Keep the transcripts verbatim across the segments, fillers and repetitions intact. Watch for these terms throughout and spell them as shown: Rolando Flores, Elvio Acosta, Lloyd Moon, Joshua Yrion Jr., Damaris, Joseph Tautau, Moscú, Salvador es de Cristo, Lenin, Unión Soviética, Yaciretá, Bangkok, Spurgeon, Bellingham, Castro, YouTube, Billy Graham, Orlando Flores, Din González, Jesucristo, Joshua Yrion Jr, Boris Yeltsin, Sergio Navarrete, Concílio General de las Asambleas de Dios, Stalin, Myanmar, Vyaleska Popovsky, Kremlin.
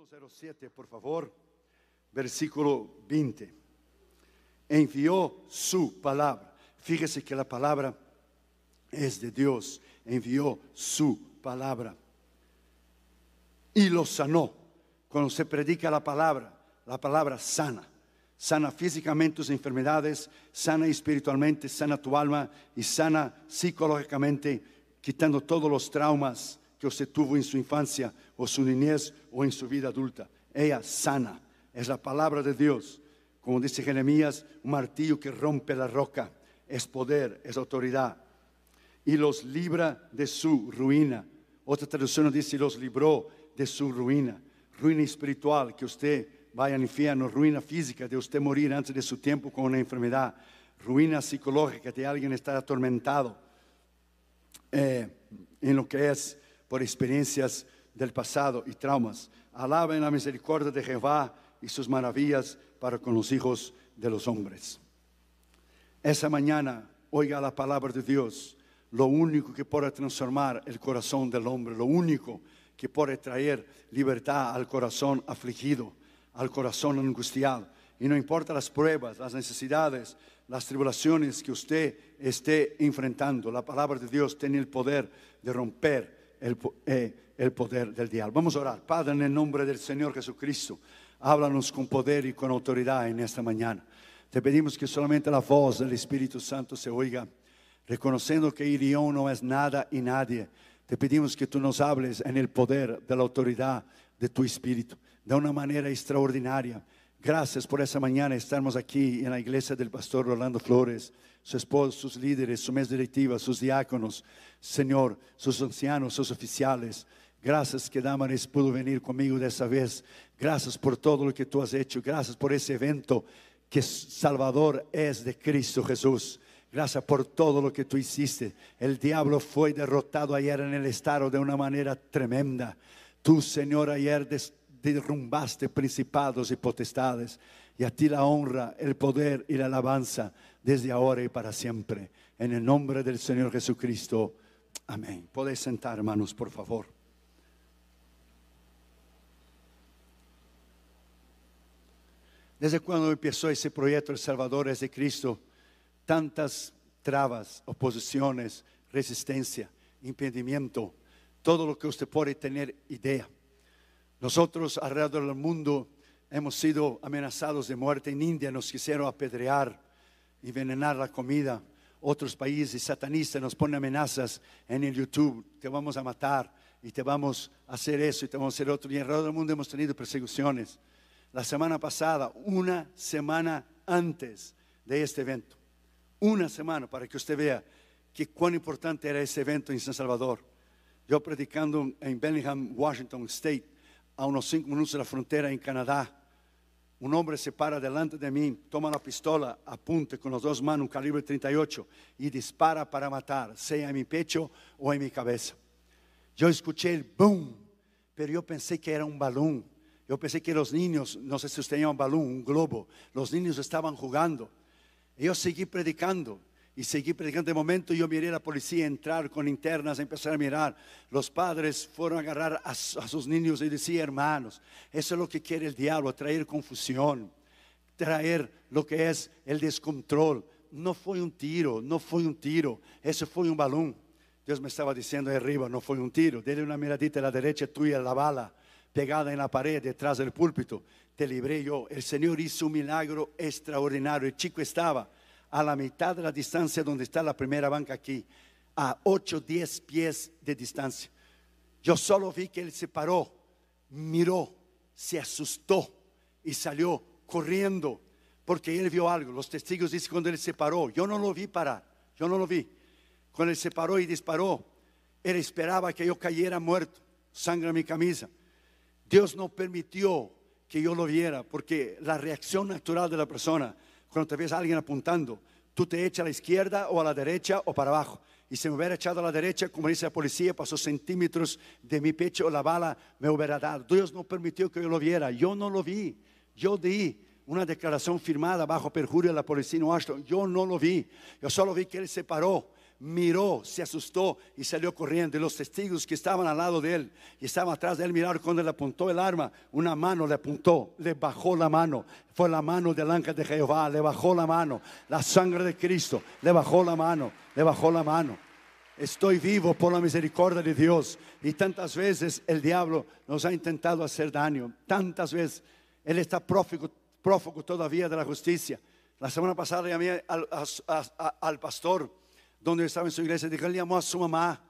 Capítulo cero siete, por favor, versículo veinte. Envió su palabra. Fíjese que la palabra es de Dios. Envió su palabra y lo sanó. Cuando se predica la palabra, la palabra sana. Sana físicamente tus enfermedades, sana espiritualmente, sana tu alma y sana psicológicamente, quitando todos los traumas que usted tuvo en su infancia o su niñez o en su vida adulta. Ella sana, es la palabra de Dios. Como dice Jeremías, un martillo que rompe la roca, es poder, es autoridad. Y los libra de su ruina. Otra traducción dice, los libró de su ruina. Ruina espiritual, que usted vaya al infierno. Ruina física, de usted morir antes de su tiempo con una enfermedad. Ruina psicológica, de alguien estar atormentado eh, en lo que es por experiencias del pasado y traumas. Alaben la misericordia de Jehová y sus maravillas para con los hijos de los hombres. Esa mañana, oiga la palabra de Dios, lo único que puede transformar el corazón del hombre, lo único que puede traer libertad al corazón afligido, al corazón angustiado. Y no importa las pruebas, las necesidades, las tribulaciones que usted esté enfrentando, la palabra de Dios tiene el poder de romper El, eh, el poder del diablo. Vamos a orar. Padre, en el nombre del Señor Jesucristo, háblanos con poder y con autoridad en esta mañana. Te pedimos que solamente la voz del Espíritu Santo se oiga, reconociendo que Yrion no es nada y nadie. Te pedimos que tú nos hables en el poder de la autoridad de tu Espíritu, de una manera extraordinaria. Gracias por esta mañana. Estamos aquí en la iglesia del pastor Rolando Flores, su esposo, sus líderes, su mesa directiva, sus diáconos, Señor, sus ancianos, sus oficiales. Gracias que Damaris pudo venir conmigo de esa vez. Gracias por todo lo que tú has hecho. Gracias por ese evento que Salvador es de Cristo Jesús. Gracias por todo lo que tú hiciste. El diablo fue derrotado ayer en el estado de una manera tremenda. Tú, Señor, ayer destruyó, derrumbaste principados y potestades, y a ti la honra, el poder y la alabanza desde ahora y para siempre, en el nombre del Señor Jesucristo. Amén. Podéis sentar, hermanos, por favor. Desde cuando empezó ese proyecto El Salvador es de Cristo, tantas trabas, oposiciones, resistencia, impedimento, todo lo que usted puede tener idea. Nosotros alrededor del mundo hemos sido amenazados de muerte. En India nos quisieron apedrear y envenenar la comida. Otros países satanistas nos ponen amenazas en el YouTube. Te vamos a matar y te vamos a hacer eso y te vamos a hacer otro. Y alrededor del mundo hemos tenido persecuciones. La semana pasada, una semana antes de este evento, una semana para que usted vea que cuán importante era ese evento en San Salvador. Yo predicando en Bellingham, Washington State, a unos cinco minutos de la frontera en Canadá, un hombre se para delante de mí, toma la pistola, apunta con las dos manos, un calibre treinta y ocho, y dispara para matar, sea en mi pecho o en mi cabeza. Yo escuché el boom, pero yo pensé que era un balón. Yo pensé que los niños, no sé si usted tenía un balón, un globo, los niños estaban jugando. Y yo seguí predicando. Y seguí predicando. De momento yo miré a la policía entrar con linternas, empezar a mirar. Los padres fueron a agarrar a, a sus niños y decían, hermanos, eso es lo que quiere el diablo, traer confusión, traer lo que es el descontrol. No fue un tiro, no fue un tiro, eso fue un balón. Dios me estaba diciendo ahí arriba, no fue un tiro. Dele una miradita a la derecha tuya, la bala pegada en la pared detrás del púlpito. Te libré yo. El Señor hizo un milagro extraordinario. El chico estaba a la mitad de la distancia donde está la primera banca aquí, a ocho, diez pies de distancia. Yo solo vi que él se paró, miró, se asustó y salió corriendo porque él vio algo. Los testigos dicen cuando él se paró, yo no lo vi parar, yo no lo vi. Cuando él se paró y disparó, él esperaba que yo cayera muerto, sangre en mi camisa. Dios no permitió que yo lo viera porque la reacción natural de la persona, cuando te ves a alguien apuntando, tú te echas a la izquierda o a la derecha o para abajo. Y si me hubiera echado a la derecha, como dice la policía, pasó centímetros de mi pecho, la bala me hubiera dado. Dios no permitió que yo lo viera. Yo no lo vi. Yo di una declaración firmada bajo perjurio de la policía en Washington. Yo no lo vi. Yo solo vi que él se paró, miró, se asustó y salió corriendo. Y los testigos que estaban al lado de él y estaban atrás de él miraron cuando le apuntó el arma. Una mano le apuntó, le bajó la mano. Fue la mano del ángel de Jehová, le bajó la mano. La sangre de Cristo, le bajó la mano, le bajó la mano. Estoy vivo por la misericordia de Dios. Y tantas veces el diablo nos ha intentado hacer daño. Tantas veces. Él está prófugo, prófugo todavía de la justicia. La semana pasada llamé al, a, a, al pastor donde estaba en su iglesia. Dijo, él llamó a su mamá.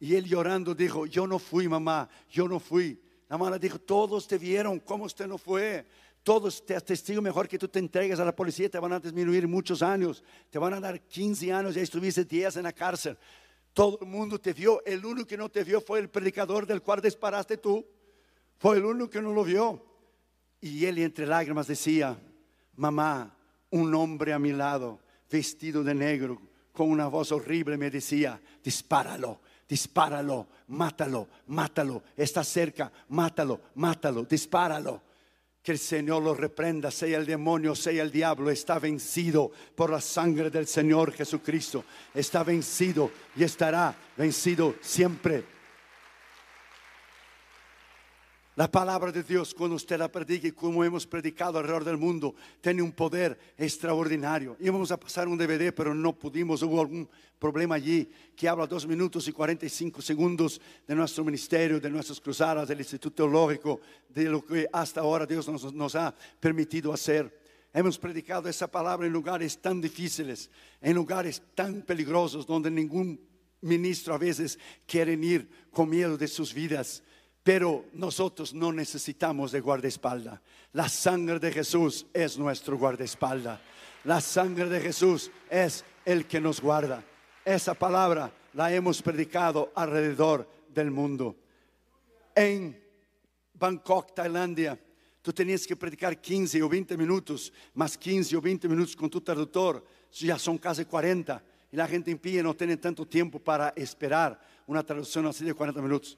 Y él llorando dijo, yo no fui, mamá, yo no fui. La mamá le dijo, todos te vieron, ¿cómo usted no fue? Todos te atestiguan, mejor que tú te entregues a la policía, te van a disminuir muchos años. Te van a dar quince años, ya estuviste diez en la cárcel. Todo el mundo te vio, el único que no te vio fue el predicador del cual disparaste tú. Fue el único que no lo vio. Y él entre lágrimas decía, mamá, un hombre a mi lado, vestido de negro, con una voz horrible me decía, dispáralo, dispáralo, mátalo, mátalo, está cerca, mátalo, mátalo, dispáralo. Que el Señor lo reprenda, sea el demonio, sea el diablo, está vencido por la sangre del Señor Jesucristo. Está vencido y estará vencido siempre. La palabra de Dios, cuando usted la predique, como hemos predicado alrededor del mundo, tiene un poder extraordinario. Íbamos a pasar un D V D, pero no pudimos, hubo algún problema allí, que habla dos minutos y cuarenta y cinco segundos de nuestro ministerio, de nuestras cruzadas, del Instituto Teológico, de lo que hasta ahora Dios nos, nos ha permitido hacer. Hemos predicado esa palabra en lugares tan difíciles, en lugares tan peligrosos, donde ningún ministro a veces quiere ir con miedo de sus vidas. Pero nosotros no necesitamos de guardaespaldas. La sangre de Jesús es nuestro guardaespaldas. La sangre de Jesús es el que nos guarda. Esa palabra la hemos predicado alrededor del mundo. En Bangkok, Tailandia, tú tenías que predicar quince o veinte minutos, más quince o veinte minutos con tu traductor. Ya son casi cuarenta. Y la gente impía no tiene tanto tiempo para esperar una traducción así de cuarenta minutos.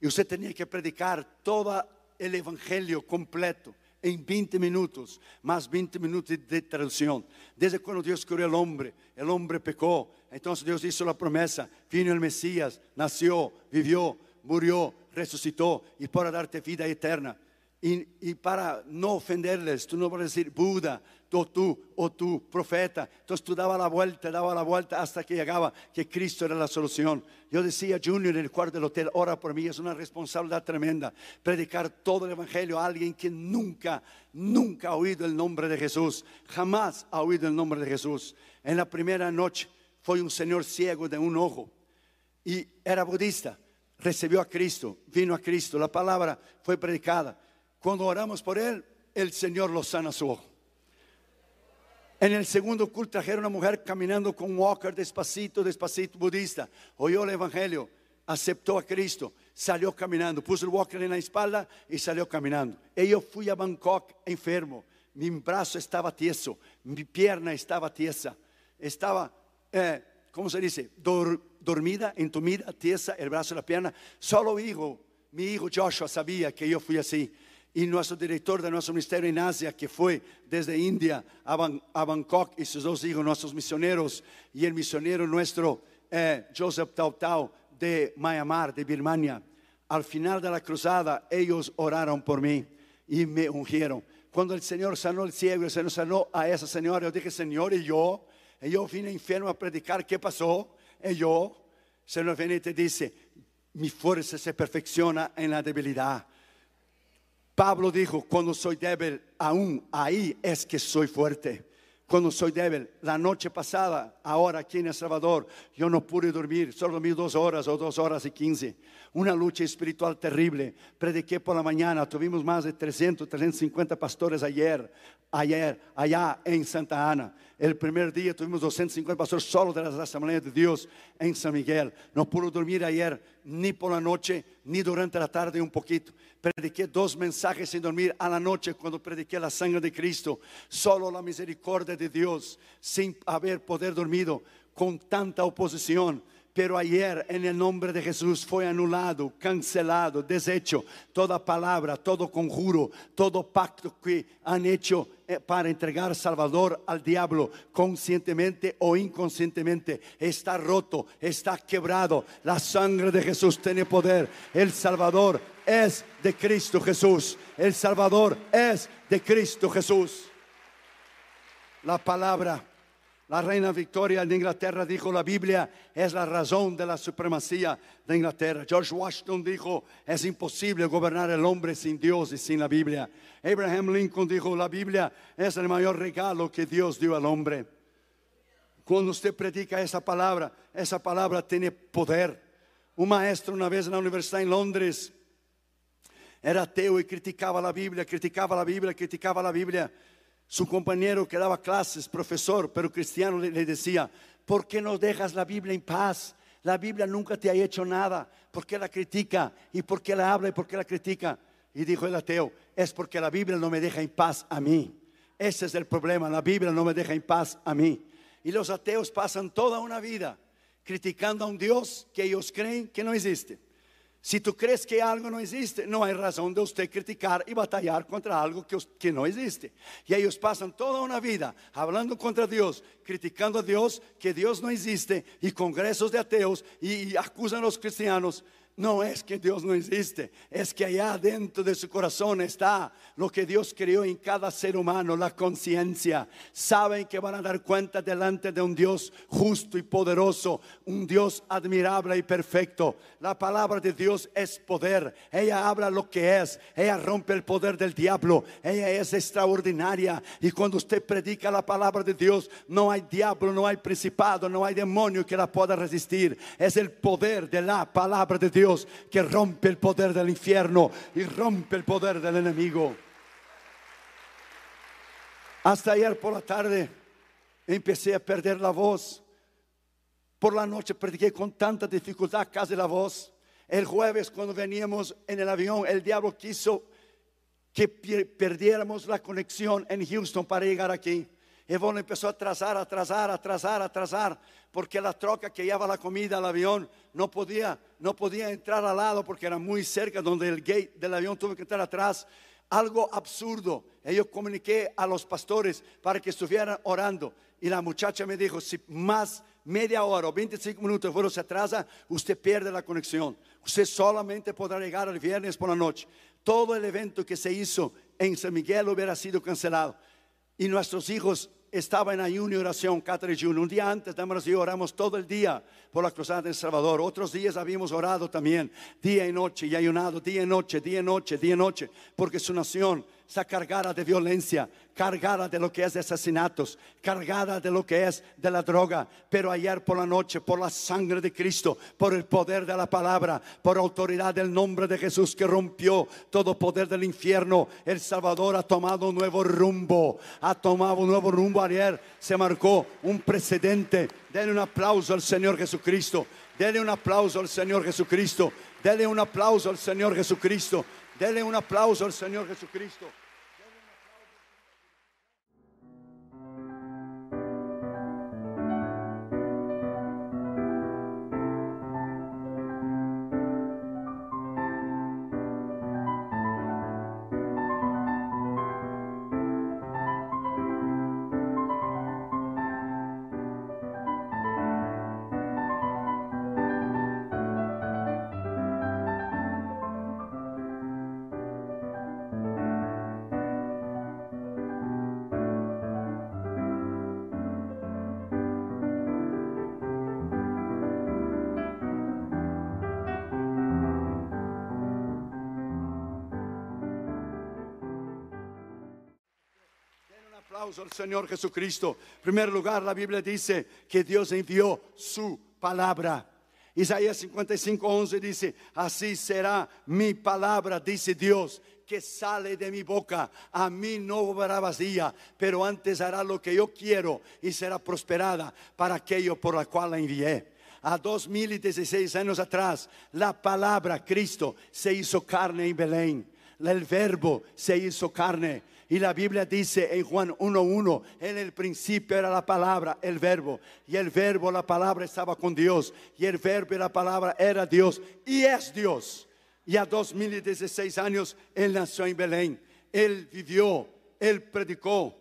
Y usted tenía que predicar todo el evangelio completo en veinte minutos, más veinte minutos de traducción. Desde cuando Dios creó al hombre, el hombre pecó. Entonces Dios hizo la promesa, vino el Mesías, nació, vivió, murió, resucitó y para darte vida eterna. Y, y para no ofenderles, tú no vas a decir Buda, o tú, o tú, profeta. Entonces tú daba la vuelta, daba la vuelta hasta que llegaba que Cristo era la solución. Yo decía, Junior, en el cuarto del hotel, ora por mí, es una responsabilidad tremenda. Predicar todo el evangelio a alguien que nunca, nunca ha oído el nombre de Jesús. Jamás ha oído el nombre de Jesús. En la primera noche fue un señor ciego de un ojo y era budista. Recibió a Cristo, vino a Cristo, la palabra fue predicada. Cuando oramos por él, el Señor lo sana su ojo. En el segundo culto trajeron una mujer caminando con un walker despacito, despacito, budista. Oyó el evangelio, aceptó a Cristo, salió caminando, puso el walker en la espalda y salió caminando. Y yo fui a Bangkok enfermo, mi brazo estaba tieso, mi pierna estaba tiesa, estaba, eh, ¿cómo se dice? Dor, dormida, entumida, tiesa, el brazo y la pierna. Solo hijo, mi hijo Joshua sabía que yo fui así. Y nuestro director de nuestro ministerio en Asia, que fue desde India a, Ban a Bangkok, y sus dos hijos, nuestros misioneros, y el misionero nuestro, eh, Joseph Tautau, de Myanmar, de Birmania. Al final de la cruzada, ellos oraron por mí y me ungieron. Cuando el Señor sanó al ciego, el Señor sanó a esa señora, yo dije, Señor, y yo, y yo vine enfermo a predicar, ¿qué pasó? Y yo, el Señor viene y te dice, mi fuerza se perfecciona en la debilidad. Pablo dijo, cuando soy débil, aún ahí es que soy fuerte. Cuando soy débil, la noche pasada, ahora aquí en El Salvador, yo no pude dormir, solo dormí dos horas o dos horas y quince. Una lucha espiritual terrible. Prediqué por la mañana, tuvimos más de trescientos, trescientos cincuenta pastores ayer, ayer, allá en Santa Ana. El primer día tuvimos doscientos cincuenta pastores solo de las asambleas de Dios en San Miguel. No pude dormir ayer, ni por la noche, ni durante la tarde un poquito. Prediqué dos mensajes sin dormir a la noche cuando prediqué la sangre de Cristo. Solo la misericordia de Dios, sin haber poder dormido, con tanta oposición. Pero ayer en el nombre de Jesús fue anulado, cancelado, deshecho toda palabra, todo conjuro, todo pacto que han hecho para entregar Salvador al diablo, conscientemente o inconscientemente. Está roto, está quebrado. La sangre de Jesús tiene poder. El Salvador es de Cristo Jesús. El Salvador es de Cristo Jesús. La palabra. La reina Victoria de Inglaterra dijo: la Biblia es la razón de la supremacía de Inglaterra. George Washington dijo: es imposible gobernar el hombre sin Dios y sin la Biblia. Abraham Lincoln dijo: la Biblia es el mayor regalo que Dios dio al hombre. Cuando usted predica esa palabra, esa palabra tiene poder. Un maestro una vez en la universidad en Londres era ateo y criticaba la Biblia, criticaba la Biblia, criticaba la Biblia. Su compañero que daba clases, profesor, pero cristiano, le, le decía: ¿por qué no dejas la Biblia en paz? La Biblia nunca te ha hecho nada. ¿Por qué la critica? ¿Y por qué la habla? ¿Y por qué la critica? Y dijo el ateo: es porque la Biblia no me deja en paz a mí. Ese es el problema, la Biblia no me deja en paz a mí. Y los ateos pasan toda una vida criticando a un Dios que ellos creen que no existe. Si tú crees que algo no existe, no hay razón de usted criticar y batallar contra algo que, que no existe. Y ellos pasan toda una vida hablando contra Dios, criticando a Dios, que Dios no existe, y congresos de ateos, y, y acusan a los cristianos. No es que Dios no existe, es que allá dentro de su corazón está lo que Dios creó en cada ser humano, la conciencia. Saben que van a dar cuenta delante de un Dios justo y poderoso, un Dios admirable y perfecto. La palabra de Dios es poder. Ella habla lo que es. Ella rompe el poder del diablo. Ella es extraordinaria. Y cuando usted predica la palabra de Dios, no hay diablo, no hay principado, no hay demonio que la pueda resistir. Es el poder de la palabra de Dios que rompe el poder del infierno y rompe el poder del enemigo. Hasta ayer por la tarde empecé a perder la voz. Por la noche prediqué con tanta dificultad, casi la voz. El jueves cuando veníamos en el avión, el diablo quiso que perdiéramos la conexión en Houston para llegar aquí. El vuelo empezó a atrasar, atrasar, atrasar, atrasar, porque la troca que llevaba la comida al avión no podía, no podía entrar al lado porque era muy cerca donde el gate del avión, tuvo que entrar atrás. Algo absurdo. Yo comuniqué a los pastores para que estuvieran orando. Y la muchacha me dijo: si más media hora o veinticinco minutos el vuelo se atrasa, usted pierde la conexión. Usted solamente podrá llegar el viernes por la noche. Todo el evento que se hizo en San Miguel hubiera sido cancelado. Y nuestros hijos estaban en ayuno y oración, cuatro de junio. Un día antes, Damaris y yo oramos todo el día por la cruzada de El Salvador. Otros días habíamos orado también, día y noche, y ayunado, día y noche, día y noche, día y noche, porque su nación está cargada de violencia, cargada de lo que es de asesinatos, cargada de lo que es de la droga. Pero ayer por la noche, por la sangre de Cristo, por el poder de la palabra, por autoridad del nombre de Jesús que rompió todo poder del infierno, El Salvador ha tomado un nuevo rumbo. Ha tomado un nuevo rumbo. Ayer se marcó un precedente. Denle un aplauso al Señor Jesucristo. Denle un aplauso al Señor Jesucristo. Denle un aplauso al Señor Jesucristo. Dele un aplauso al Señor Jesucristo. Al Señor Jesucristo. En primer lugar, la Biblia dice que Dios envió su palabra. Isaías cincuenta y cinco, once dice: así será mi palabra, dice Dios, que sale de mi boca. A mí no volverá vacía, pero antes hará lo que yo quiero y será prosperada para aquello por la cual la envié. A dos mil dieciséis años atrás, la palabra Cristo se hizo carne en Belén. el verbo se hizo carne. Y la Biblia dice en Juan uno uno, en el principio era la palabra, el verbo, y el verbo, la palabra estaba con Dios, y el verbo y la palabra era Dios, y es Dios. Y a dos mil dieciséis años Él nació en Belén, Él vivió, Él predicó,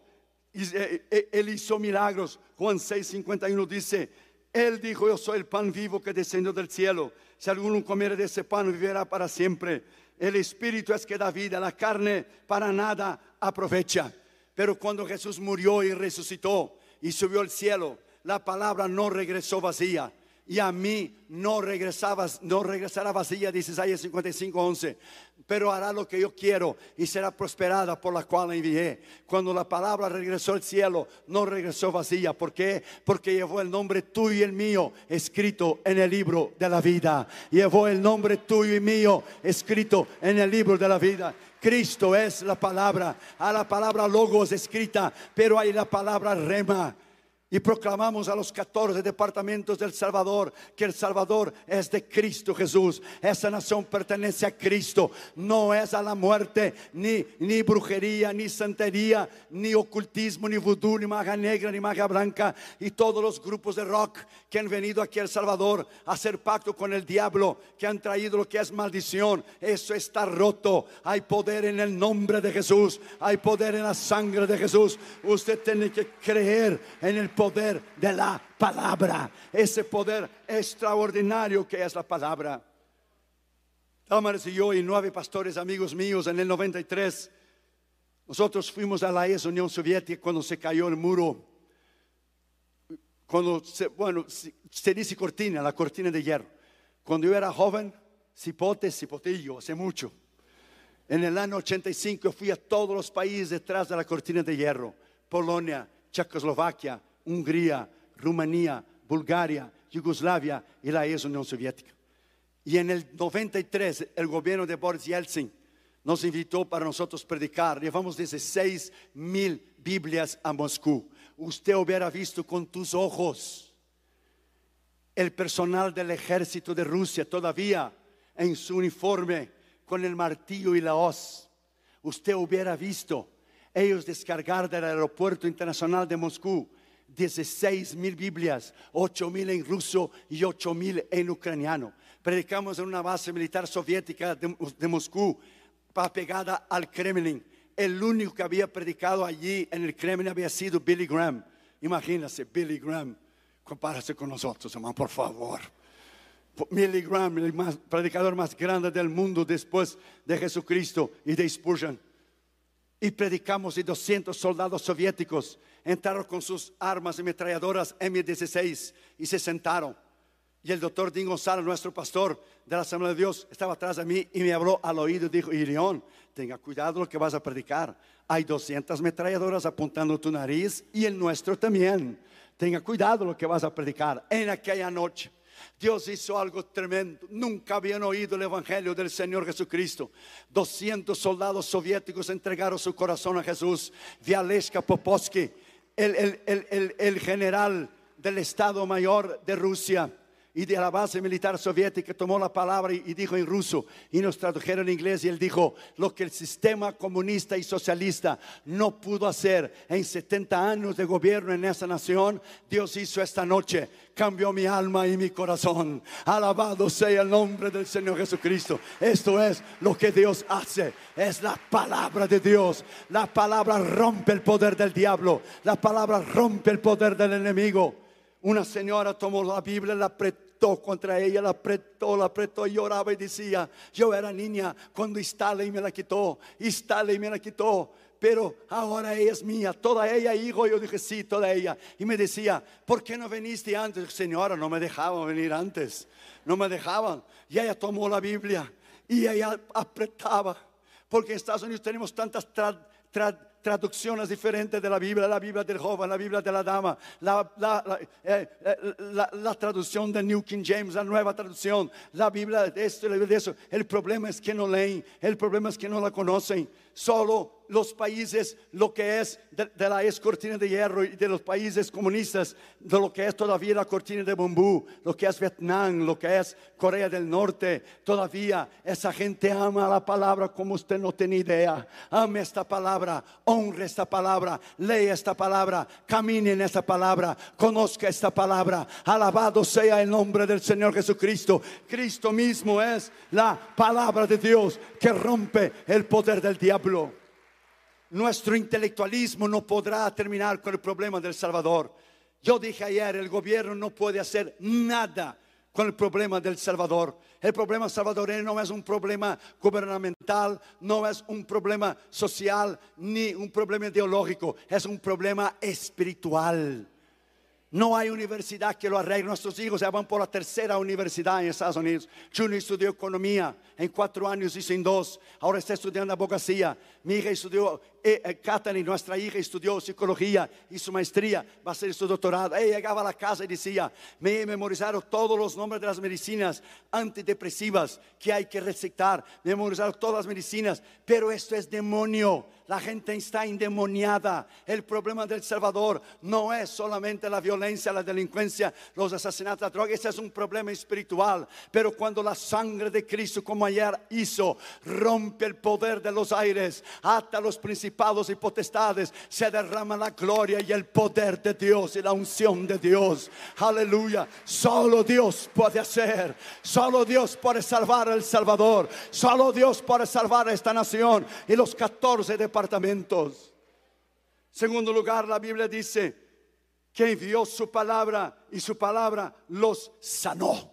Él hizo milagros. Juan seis cincuenta y uno dice, Él dijo, yo soy el pan vivo que descendió del cielo. Si alguno comiere de ese pan, vivirá para siempre. El Espíritu es que da vida, la carne para nada aprovecha. Pero cuando Jesús murió y resucitó y subió al cielo, la palabra no regresó vacía. Y a mí no regresaba, no regresará vacía, dice Isaías cincuenta y cinco once, pero hará lo que yo quiero y será prosperada por la cual la envié. Cuando la palabra regresó al cielo, no regresó vacía. ¿Por qué? Porque llevó el nombre tuyo y el mío escrito en el libro de la vida. Llevó el nombre tuyo y mío escrito en el libro de la vida. Cristo es la palabra. A la palabra logos escrita, pero hay la palabra rema. Y proclamamos a los catorce departamentos del Salvador que el Salvador es de Cristo Jesús. Esa nación pertenece a Cristo. No es a la muerte, ni, ni brujería, ni santería, ni ocultismo, ni vudú, ni magia negra, ni magia blanca. Y todos los grupos de rock que han venido aquí al Salvador a hacer pacto con el diablo, que han traído lo que es maldición, eso está roto. Hay poder en el nombre de Jesús. Hay poder en la sangre de Jesús. Usted tiene que creer en el poder. Poder de la palabra, ese poder extraordinario que es la palabra. Damaris y yo y nueve pastores amigos míos en el noventa y tres, nosotros fuimos a la ex Unión Soviética cuando se cayó el muro, cuando se, bueno, se, se dice cortina, la cortina de hierro. Cuando yo era joven, cipote, cipotillo, hace mucho. En el año ochenta y cinco fui a todos los países detrás de la cortina de hierro: Polonia, Checoslovaquia, Hungría, Rumanía, Bulgaria, Yugoslavia y la ex Unión Soviética. Y en el noventa y tres el gobierno de Boris Yeltsin nos invitó para nosotros predicar. Llevamos dieciséis mil Biblias a Moscú. Usted hubiera visto con tus ojos el personal del ejército de Rusia todavía en su uniforme con el martillo y la hoz. Usted hubiera visto ellos descargar del aeropuerto internacional de Moscú dieciséis mil Biblias, ocho mil en ruso y ocho mil en ucraniano. Predicamos en una base militar soviética de, de Moscú, pegada al Kremlin. El único que había predicado allí en el Kremlin había sido Billy Graham. Imagínense, Billy Graham, compárese con nosotros, hermano, por favor. Billy Graham, el más, predicador más grande del mundo después de Jesucristo y de Spurgeon. Y predicamos y doscientos soldados soviéticos entraron con sus armas y metralladoras eme dieciséis y se sentaron. Y el doctor Din González, nuestro pastor de la Asamblea de Dios, estaba atrás de mí y me habló al oído y dijo, Yrion, tenga cuidado lo que vas a predicar. Hay doscientas metralladoras apuntando tu nariz y el nuestro también. Tenga cuidado lo que vas a predicar. En aquella noche Dios hizo algo tremendo. Nunca habían oído el evangelio del Señor Jesucristo. doscientos soldados soviéticos entregaron su corazón a Jesús. Vyaleska Popovsky, el, el, el, el, el general del Estado Mayor de Rusia y de la base militar soviética, tomó la palabra y dijo en ruso, y nos tradujeron en inglés, y él dijo lo que el sistema comunista y socialista no pudo hacer en setenta años de gobierno en esa nación, Dios hizo esta noche. Cambió mi alma y mi corazón. Alabado sea el nombre del Señor Jesucristo. Esto es lo que Dios hace. Es la palabra de Dios. La palabra rompe el poder del diablo. La palabra rompe el poder del enemigo. Una señora tomó la Biblia, la apretó contra ella, la apretó, la apretó y lloraba y decía, yo era niña cuando Stalin me la quitó, Stalin me la quitó, pero ahora ella es mía, toda ella, hijo. Yo dije, sí, toda ella. Y me decía, ¿por qué no viniste antes? Señora, no me dejaban venir antes, no me dejaban. Y ella tomó la Biblia y ella apretaba, porque en Estados Unidos tenemos tantas tradiciones, tra traducciones diferentes de la Biblia, la Biblia del joven, la Biblia de la dama, la, la, la, eh, eh, la, la traducción de New King James, la nueva traducción, la Biblia de esto, la Biblia de eso. El problema es que no leen, el problema es que no la conocen. Solo los países, lo que es de, de la ex cortina de hierro y de los países comunistas, de lo que es todavía la cortina de bambú, lo que es Vietnam, lo que es Corea del Norte, todavía esa gente ama la palabra como usted no tiene idea. Ame esta palabra, honre esta palabra, lea esta palabra, camine en esta palabra, conozca esta palabra. Alabado sea el nombre del Señor Jesucristo. Cristo mismo es la palabra de Dios que rompe el poder del diablo. Nuestro intelectualismo no podrá terminar con el problema del Salvador. Yo dije ayer, el gobierno no puede hacer nada con el problema del Salvador. El problema salvadoreño no es un problema gubernamental, no es un problema social, ni un problema ideológico. Es un problema espiritual. No hay universidad que lo arregle. Nuestros hijos ya van por la tercera universidad en Estados Unidos. Junior estudió economía en cuatro años y sin dos. Ahora está estudiando abogacía. Mi hija estudió, eh, eh, Katani, nuestra hija estudió psicología y su maestría. Va a hacer su doctorado. Ella llegaba a la casa y decía, me he memorizado todos los nombres de las medicinas antidepresivas que hay que recetar. Me he memorizado todas las medicinas. Pero esto es demonio. La gente está endemoniada. El problema del Salvador no es solamente la violencia, la delincuencia, los asesinatos, la droga. Ese es un problema espiritual. Pero cuando la sangre de Cristo, como ayer hizo, rompe el poder de los aires, ata los principados y potestades, se derrama la gloria y el poder de Dios y la unción de Dios. Aleluya. Solo Dios puede hacer. Solo Dios puede salvar al Salvador. Solo Dios puede salvar a esta nación y los catorce de departamentos. Segundo lugar, la Biblia dice que envió su palabra y su palabra los sanó.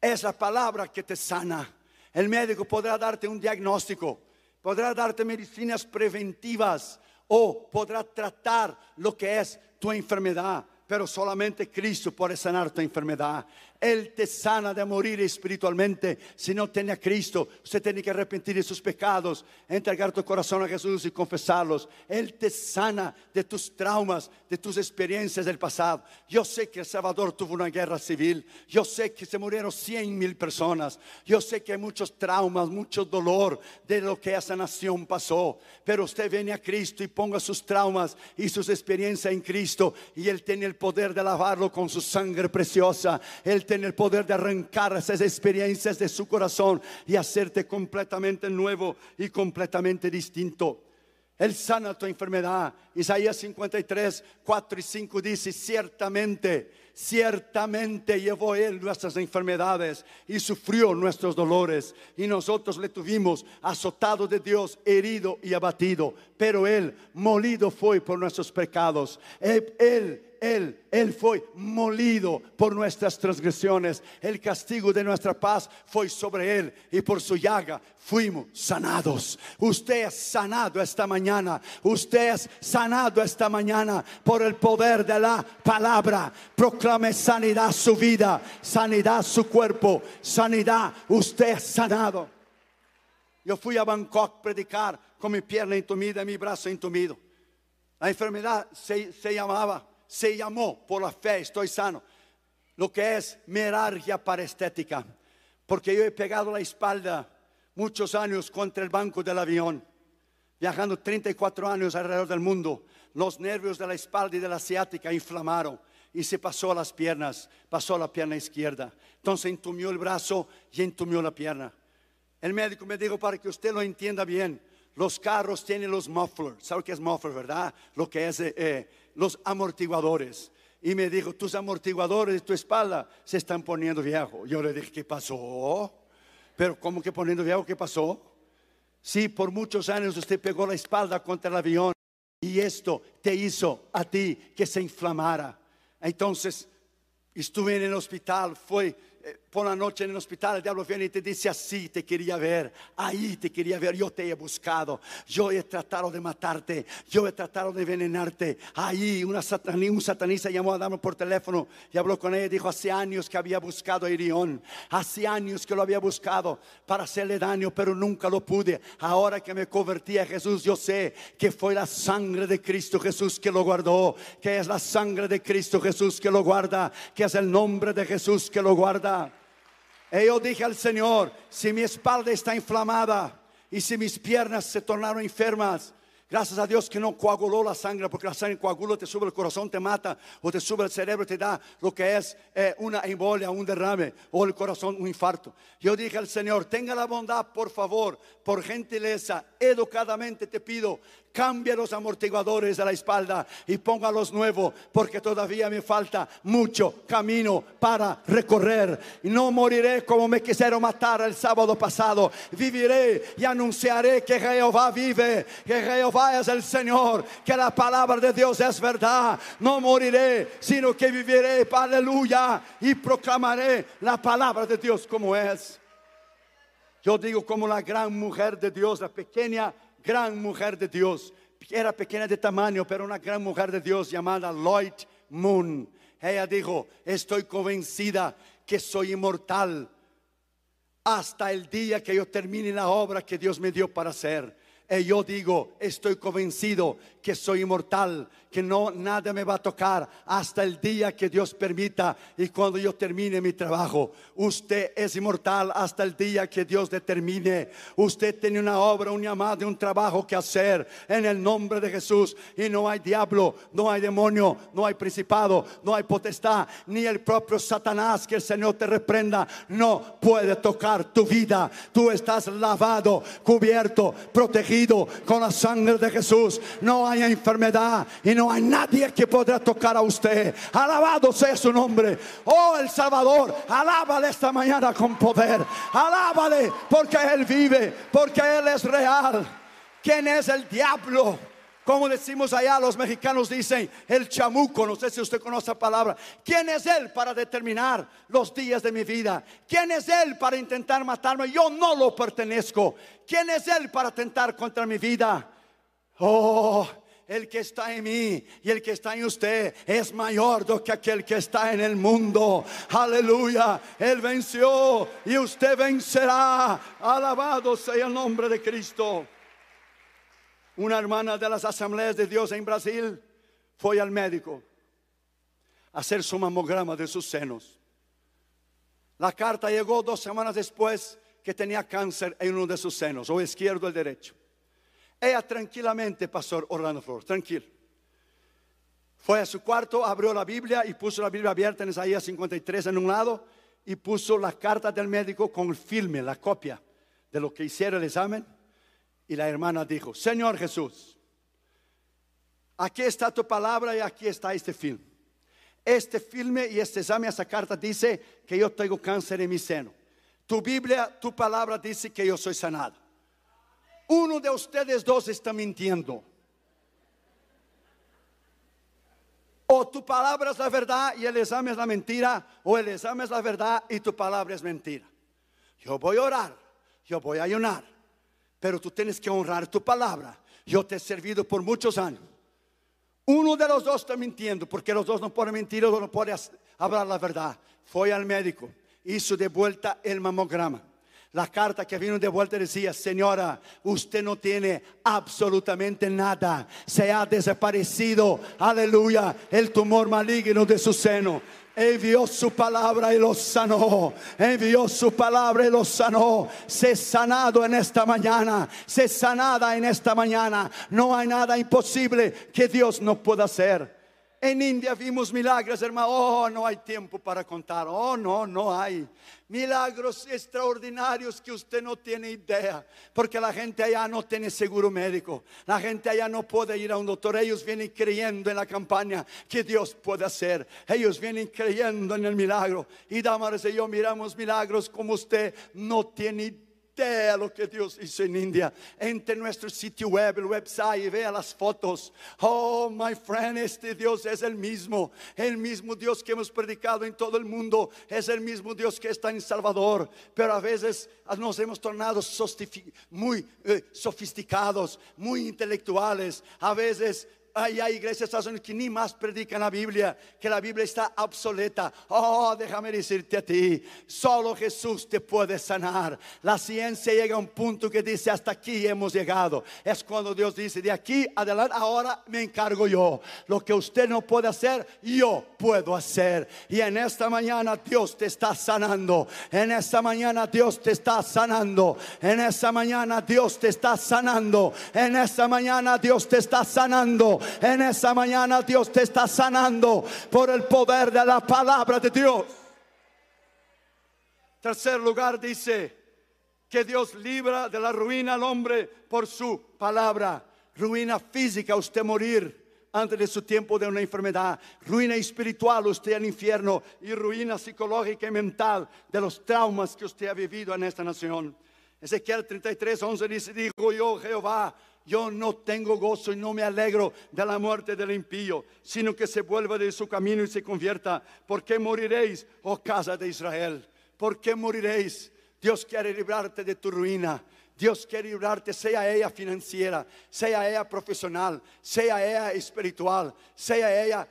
Es la palabra que te sana. El médico podrá darte un diagnóstico, podrá darte medicinas preventivas o podrá tratar lo que es tu enfermedad, pero solamente Cristo puede sanar tu enfermedad. Él te sana de morir espiritualmente. Si no tiene a Cristo, usted tiene que arrepentir de sus pecados, entregar tu corazón a Jesús y confesarlos. Él te sana de tus traumas, de tus experiencias del pasado. Yo sé que El Salvador tuvo una guerra civil. Yo sé que se murieron cien mil personas. Yo sé que hay muchos traumas, mucho dolor de lo que esa nación pasó. Pero usted viene a Cristo y ponga sus traumas y sus experiencias en Cristo, y Él tiene el poder de lavarlo con su sangre preciosa. Él tiene el poder de arrancar esas experiencias de su corazón y hacerte completamente nuevo y completamente distinto. Él sana tu enfermedad. Isaías cincuenta y tres, cuatro y cinco dice, ciertamente, ciertamente llevó Él nuestras enfermedades y sufrió nuestros dolores, y nosotros le tuvimos azotado de Dios, herido y abatido. Pero Él molido fue por nuestros pecados. Él, él Él, Él fue molido por nuestras transgresiones. El castigo de nuestra paz fue sobre Él, y por su llaga fuimos sanados. Usted es sanado esta mañana. Usted es sanado esta mañana por el poder de la palabra. Proclame sanidad a su vida, sanidad a su cuerpo, sanidad. Usted es sanado. Yo fui a Bangkok a predicar con mi pierna entumida y mi brazo entumido. La enfermedad se, se llamaba... Se llamó por la fe, estoy sano, lo que es merarquia parestética, porque yo he pegado la espalda muchos años contra el banco del avión, viajando treinta y cuatro años alrededor del mundo. Los nervios de la espalda y de la ciática inflamaron y se pasó a las piernas, pasó a la pierna izquierda. Entonces entumió el brazo y entumió la pierna. El médico me dijo, para que usted lo entienda bien, los carros tienen los mufflers. ¿Sabe qué es muffler, verdad? Lo que es eh, los amortiguadores. Y me dijo, tus amortiguadores de tu espalda se están poniendo viejo. Yo le dije, ¿qué pasó? Pero ¿cómo que poniendo viejo? ¿Qué pasó? Sí, por muchos años usted pegó la espalda contra el avión y esto te hizo a ti que se inflamara. Entonces estuve en el hospital, fue por la noche en el hospital, el diablo viene y te dice así: te quería ver, ahí te quería ver, yo te he buscado, yo he tratado de matarte, yo he tratado de envenenarte. Ahí una satanista, un satanista llamó a Damaris por teléfono y habló con ella y dijo: hace años que había buscado a Yrion, hace años que lo había buscado para hacerle daño, pero nunca lo pude. Ahora que me convertí a Jesús, yo sé que fue la sangre de Cristo Jesús que lo guardó, que es la sangre de Cristo Jesús que lo guarda, que es el nombre de Jesús que lo guarda. Y yo dije al Señor: si mi espalda está inflamada y si mis piernas se tornaron enfermas, gracias a Dios que no coaguló la sangre, porque la sangre coagula, te sube el corazón, te mata, o te sube el cerebro, te da lo que es eh, una embolia, un derrame, o el corazón, un infarto. Yo dije al Señor: tenga la bondad, por favor, por gentileza, educadamente te pido, cambia los amortiguadores de la espalda y póngalos nuevos, porque todavía me falta mucho camino para recorrer. No moriré como me quisieron matar el sábado pasado. Viviré y anunciaré que Jehová vive, que Jehová es el Señor, que la palabra de Dios es verdad. No moriré, sino que viviré, aleluya, y proclamaré la palabra de Dios como es. Yo digo, como la gran mujer de Dios, la pequeña gran mujer de Dios, era pequeña de tamaño, pero una gran mujer de Dios llamada Lloyd Moon. Ella dijo: estoy convencida que soy inmortal hasta el día que yo termine la obra que Dios me dio para hacer. Y yo digo: estoy convencido que soy inmortal, que no, nada me va a tocar hasta el día que Dios permita y cuando yo termine mi trabajo. Usted es inmortal hasta el día que Dios determine. Usted tiene una obra, un llamado, un trabajo que hacer en el nombre de Jesús. Y no hay diablo, no hay demonio, no hay principado, no hay potestad, ni el propio Satanás, que el Señor te reprenda, no puede tocar tu vida. Tú estás lavado, cubierto, protegido con la sangre de Jesús. No hay enfermedad y no hay nadie que podrá tocar a usted. Alabado sea su nombre. Oh, el Salvador, alábale esta mañana con poder. Alábale porque Él vive, porque Él es real. ¿Quién es el diablo? Como decimos allá, los mexicanos dicen el chamuco. No sé si usted conoce esa palabra. ¿Quién es Él para determinar los días de mi vida? ¿Quién es Él para intentar matarme? Yo no lo pertenezco. ¿Quién es Él para atentar contra mi vida? Oh, el que está en mí y el que está en usted es mayor do que aquel que está en el mundo. Aleluya. Él venció y usted vencerá. Alabado sea el nombre de Cristo. Una hermana de las Asambleas de Dios en Brasil fue al médico a hacer su mamograma de sus senos. La carta llegó dos semanas después que tenía cáncer en uno de sus senos, o izquierdo o el derecho. Ella tranquilamente, pastor Orlando Flores, tranquilo, fue a su cuarto, abrió la Biblia y puso la Biblia abierta en Isaías cincuenta y tres en un lado y puso la carta del médico con el filme, la copia de lo que hiciera el examen. Y la hermana dijo: Señor Jesús, aquí está tu palabra y aquí está este film. Este filme y este examen, esta carta dice que yo tengo cáncer en mi seno. Tu Biblia, tu palabra dice que yo soy sanado. Uno de ustedes dos está mintiendo. O tu palabra es la verdad y el examen es la mentira, o el examen es la verdad y tu palabra es mentira. Yo voy a orar, yo voy a ayunar, pero tú tienes que honrar tu palabra. Yo te he servido por muchos años. Uno de los dos está mintiendo, porque los dos no pueden mentir o no pueden hablar la verdad. Fue al médico, hizo de vuelta el mamograma. La carta que vino de vuelta decía: señora, usted no tiene absolutamente nada. Se ha desaparecido, aleluya, el tumor maligno de su seno. Envió su palabra y lo sanó. Envió su palabra y lo sanó. Sé sanado en esta mañana. Sé sanada en esta mañana. No hay nada imposible que Dios no pueda hacer. En India vimos milagros, hermano. Oh, no hay tiempo para contar. Oh, no, no hay milagros extraordinarios que usted no tiene idea, porque la gente allá no tiene seguro médico. La gente allá no puede ir a un doctor. Ellos vienen creyendo en la campaña que Dios puede hacer. Ellos vienen creyendo en el milagro. Y Damaris y yo miramos milagros como usted no tiene idea. Vea lo que Dios hizo en India. Entre nuestro sitio web, el website, y vea las fotos. Oh, my friend, este Dios es el mismo. El mismo Dios que hemos predicado en todo el mundo. Es el mismo Dios que está en Salvador. Pero a veces nos hemos tornado muy eh, sofisticados, muy intelectuales. A veces hay, hay iglesias que ni más predican la Biblia, que la Biblia está obsoleta. Oh, déjame decirte a ti, solo Jesús te puede sanar. La ciencia llega a un punto que dice hasta aquí hemos llegado. Es cuando Dios dice de aquí adelante ahora me encargo yo. Lo que usted no puede hacer, yo puedo hacer. Y en esta mañana Dios te está sanando. En esta mañana Dios te está sanando. En esta mañana Dios te está sanando. En esta mañana Dios te está sanando. En esta mañana Dios te está sanando por el poder de la palabra de Dios. Tercer lugar, dice que Dios libra de la ruina al hombre por su palabra. Ruina física, usted morir antes de su tiempo de una enfermedad. Ruina espiritual, usted al infierno. Y ruina psicológica y mental de los traumas que usted ha vivido en esta nación. Ezequiel treinta y tres, once dice: digo yo, Jehová, yo no tengo gozo y no me alegro de la muerte del impío, sino que se vuelva de su camino y se convierta. ¿Por qué moriréis, oh casa de Israel? ¿Por qué moriréis? Dios quiere librarte de tu ruina. Dios quiere librarte, sea ella financiera, sea ella profesional, sea ella espiritual, sea ella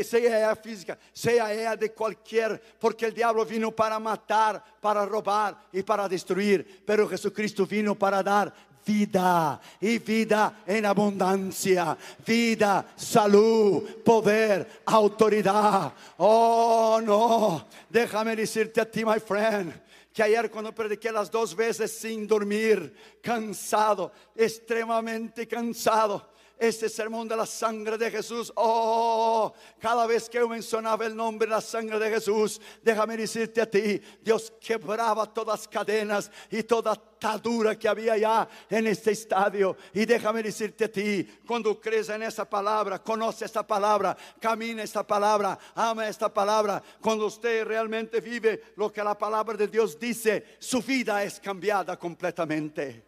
sea ella física, sea ella de cualquier, porque el diablo vino para matar, para robar y para destruir, pero Jesucristo vino para dar vida y vida en abundancia, vida, salud, poder, autoridad. Oh no, déjame decirte a ti, my friend, que ayer cuando prediqué las dos veces sin dormir, cansado, extremadamente cansado, este sermón de la sangre de Jesús, oh, cada vez que mencionaba el nombre de la sangre de Jesús, déjame decirte a ti, Dios quebraba todas las cadenas y toda atadura que había ya en este estadio. Y déjame decirte a ti, cuando crees en esa palabra, conoce esta palabra, camina esta palabra, ama esta palabra, cuando usted realmente vive lo que la palabra de Dios dice, su vida es cambiada completamente.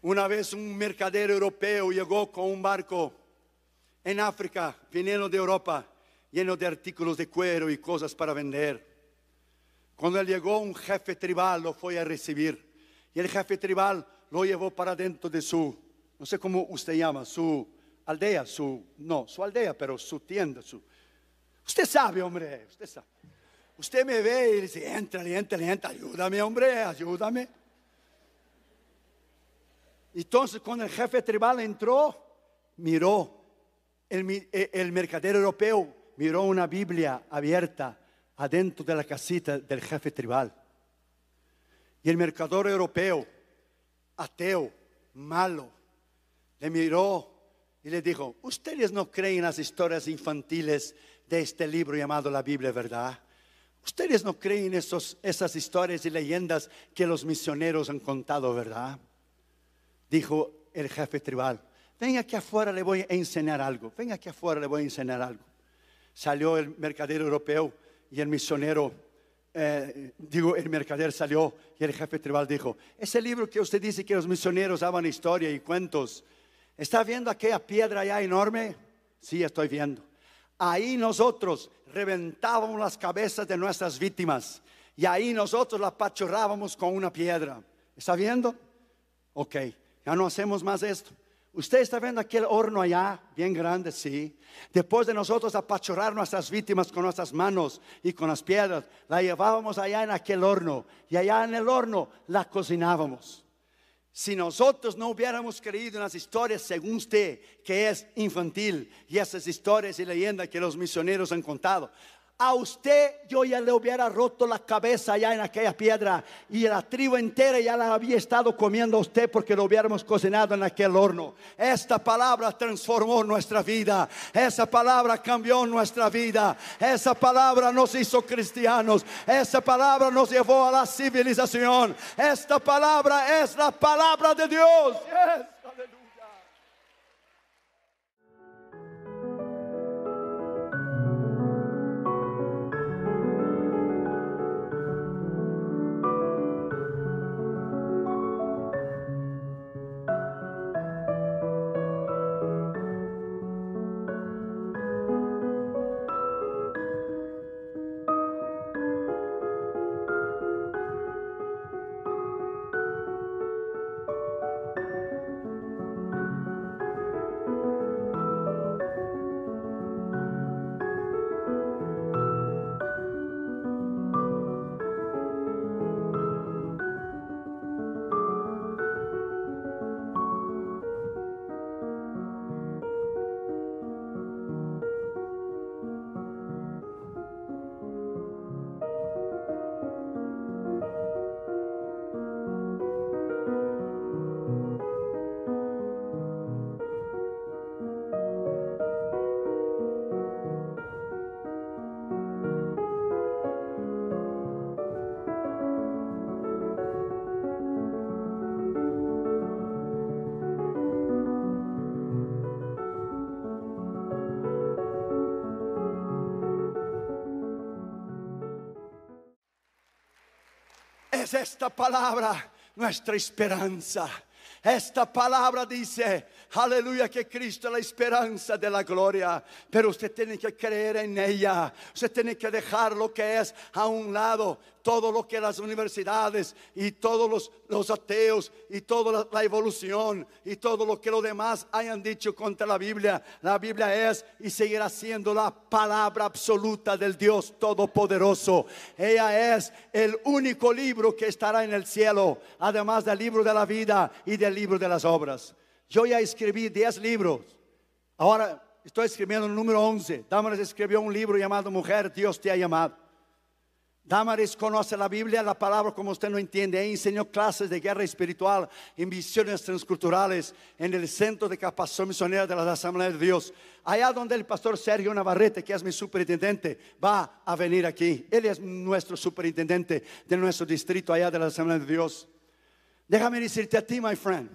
Una vez un mercader europeo llegó con un barco en África, viniendo de Europa, lleno de artículos de cuero y cosas para vender. Cuando él llegó, un jefe tribal lo fue a recibir. Y el jefe tribal lo llevó para dentro de su, no sé cómo usted llama, su aldea, su, no, su aldea, pero su tienda. Su, usted sabe, hombre, usted sabe. Usted me ve y dice, entra, entra, entra, ayúdame, hombre, ayúdame. Entonces cuando el jefe tribal entró, miró, el, el mercader europeo miró una Biblia abierta adentro de la casita del jefe tribal. Y el mercador europeo, ateo, malo, le miró y le dijo: ustedes no creen las historias infantiles de este libro llamado la Biblia, ¿verdad? Ustedes no creen esos, esas historias y leyendas que los misioneros han contado, ¿verdad? Dijo el jefe tribal: ven aquí afuera, le voy a enseñar algo. Ven aquí afuera, le voy a enseñar algo. Salió el mercader europeo y el misionero, eh, digo, el mercader salió y el jefe tribal dijo: ese libro que usted dice que los misioneros daban historia y cuentos, ¿está viendo aquella piedra allá enorme? Sí, estoy viendo. Ahí nosotros reventábamos las cabezas de nuestras víctimas y ahí nosotros la apachurrábamos con una piedra. ¿Está viendo? Ok. Ya no hacemos más esto. Usted está viendo aquel horno allá, bien grande, sí. Después de nosotros apachurrar nuestras víctimas con nuestras manos y con las piedras, la llevábamos allá en aquel horno y allá en el horno la cocinábamos. Si nosotros no hubiéramos creído en las historias, según usted, que es infantil, y esas historias y leyendas que los misioneros han contado, a usted yo ya le hubiera roto la cabeza allá en aquella piedra y la tribu entera ya la había estado comiendo a usted porque lo hubiéramos cocinado en aquel horno. Esta palabra transformó nuestra vida. Esa palabra cambió nuestra vida. Esa palabra nos hizo cristianos. Esa palabra nos llevó a la civilización. Esta palabra es la palabra de Dios. Yes. Thank you. es esta palabra nuestra esperanza. Esta palabra dice, aleluya, que Cristo es la esperanza de la gloria. Pero usted tiene que creer en ella. Usted tiene que dejar lo que es a un lado. Todo lo que las universidades y todos los, los ateos y toda la, la evolución y todo lo que los demás hayan dicho contra la Biblia. La Biblia es y seguirá siendo la palabra absoluta del Dios Todopoderoso. Ella es el único libro que estará en el cielo, además del libro de la vida y del libro de las obras. Yo ya escribí diez libros. Ahora estoy escribiendo el número once. Damaris escribió un libro llamado Mujer, Dios te ha llamado. Damaris conoce la Biblia, la palabra como usted no entiende. Ella enseñó clases de guerra espiritual en misiones transculturales en el Centro de Capacitación Misionera de la Asamblea de Dios. Allá donde el pastor Sergio Navarrete, que es mi superintendente, va a venir aquí. Él es nuestro superintendente de nuestro distrito allá de la Asamblea de Dios. Déjame decirte a ti, my friend,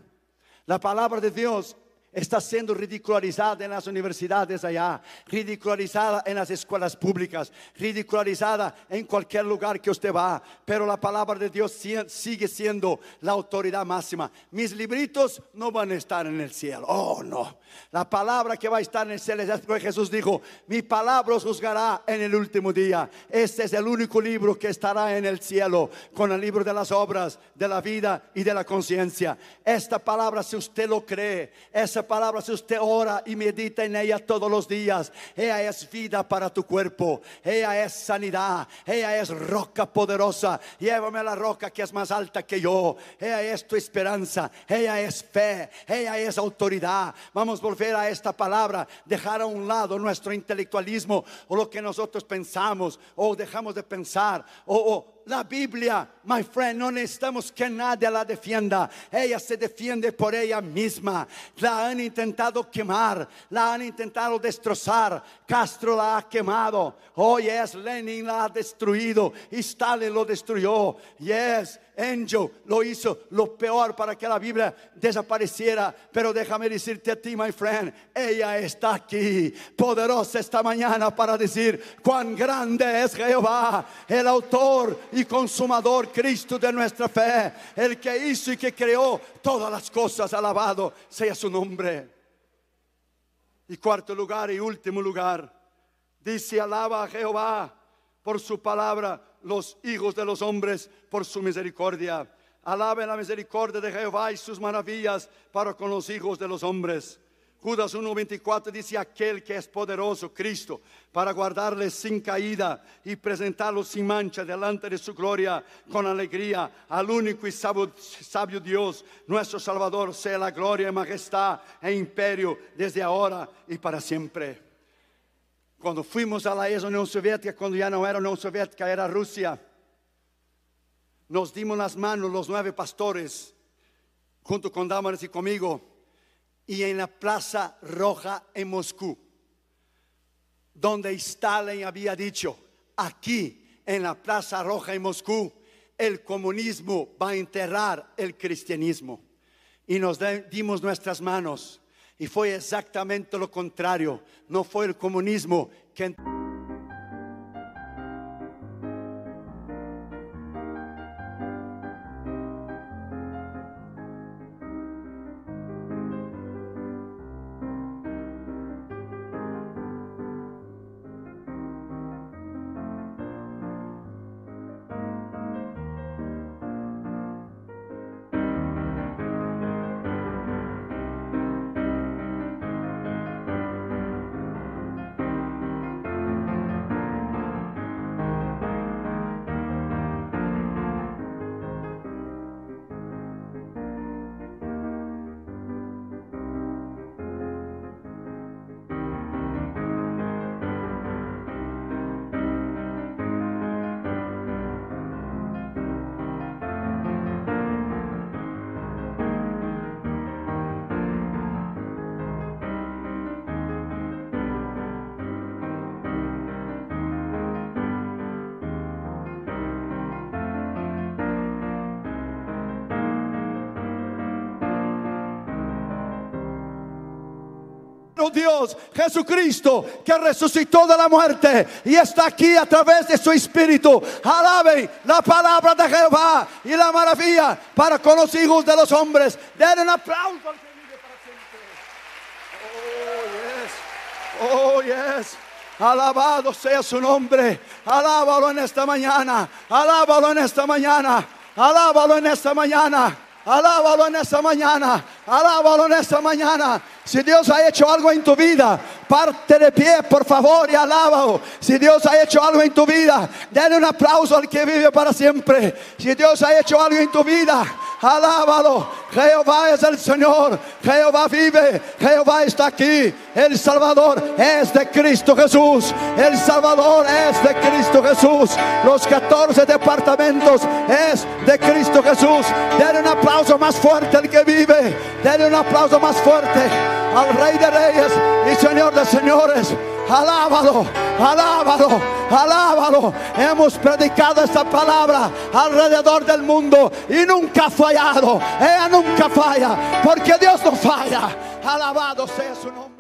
la palabra de Dios está siendo ridicularizada en las universidades allá, ridicularizada en las escuelas públicas, ridicularizada en cualquier lugar que usted va. Pero la palabra de Dios sigue siendo la autoridad máxima. Mis libritos no van a estar en el cielo. Oh, no. La palabra que va a estar en el cielo es porque Jesús dijo, mi palabra os juzgará en el último día. Este es el único libro que estará en el cielo, con el libro de las obras, de la vida y de la conciencia. Esta palabra, si usted lo cree, esa palabra, si usted ora y medita en ella todos los días, ella es vida para tu cuerpo, ella es sanidad, ella es roca poderosa. Llévame a la roca que es más alta que yo. Ella es tu esperanza, ella es fe, ella es autoridad. Vamos a volver a esta palabra, dejar a un lado nuestro intelectualismo o lo que nosotros pensamos o dejamos de pensar o, o la Biblia, my friend, no necesitamos que nadie la defienda. Ella se defiende por ella misma. La han intentado quemar, la han intentado destrozar. Castro la ha quemado. Hoy es Lenin la ha destruido y Stalin lo destruyó. Yes, Angel lo hizo lo peor para que la Biblia desapareciera. Pero déjame decirte a ti, my friend, ella está aquí, poderosa esta mañana para decir cuán grande es Jehová, el autor y consumador Cristo de nuestra fe, el que hizo y que creó todas las cosas. Alabado sea su nombre. Y cuarto lugar y último lugar, dice, alaba a Jehová por su palabra los hijos de los hombres por su misericordia. Alaben la misericordia de Jehová y sus maravillas para con los hijos de los hombres. Judas uno veinticuatro dice, aquel que es poderoso, Cristo, para guardarles sin caída y presentarlos sin mancha delante de su gloria con alegría. Al único y sabio, sabio Dios, nuestro Salvador, sea la gloria, majestad e imperio desde ahora y para siempre. Cuando fuimos a la ex Unión Soviética, cuando ya no era Unión Soviética, era Rusia, nos dimos las manos los nueve pastores, junto con Damaris y conmigo, y en la Plaza Roja en Moscú, donde Stalin había dicho, aquí en la Plaza Roja en Moscú, el comunismo va a enterrar el cristianismo. Y nos dimos nuestras manos. Y fue exactamente lo contrario. No fue el comunismo que... eterno Dios, Jesucristo, que resucitó de la muerte y está aquí a través de su Espíritu. Alaben la palabra de Jehová y la maravilla para con los hijos de los hombres. Den un aplauso al que vive para siempre. Oh, yes. Oh, yes. Alabado sea su nombre. Alábalo en esta mañana. Alábalo en esta mañana. Alábalo en esta mañana. Alábalo en esta mañana. Alábalo en esta mañana. Si Dios ha hecho algo en tu vida, parte de pie, por favor, y alábalo. Si Dios ha hecho algo en tu vida, denle un aplauso al que vive para siempre. Si Dios ha hecho algo en tu vida, alábalo. Jehová es el Señor, Jehová vive, Jehová está aquí. El Salvador es de Cristo Jesús. El Salvador es de Cristo Jesús. Los catorce departamentos es de Cristo Jesús. Denle un aplauso más fuerte al que vive. Denle un aplauso más fuerte al Rey de Reyes y Señor de Señores. Alábalo, alábalo, alábalo. Hemos predicado esta palabra alrededor del mundo y nunca ha fallado. Ella nunca falla, porque Dios no falla. Alabado sea su nombre.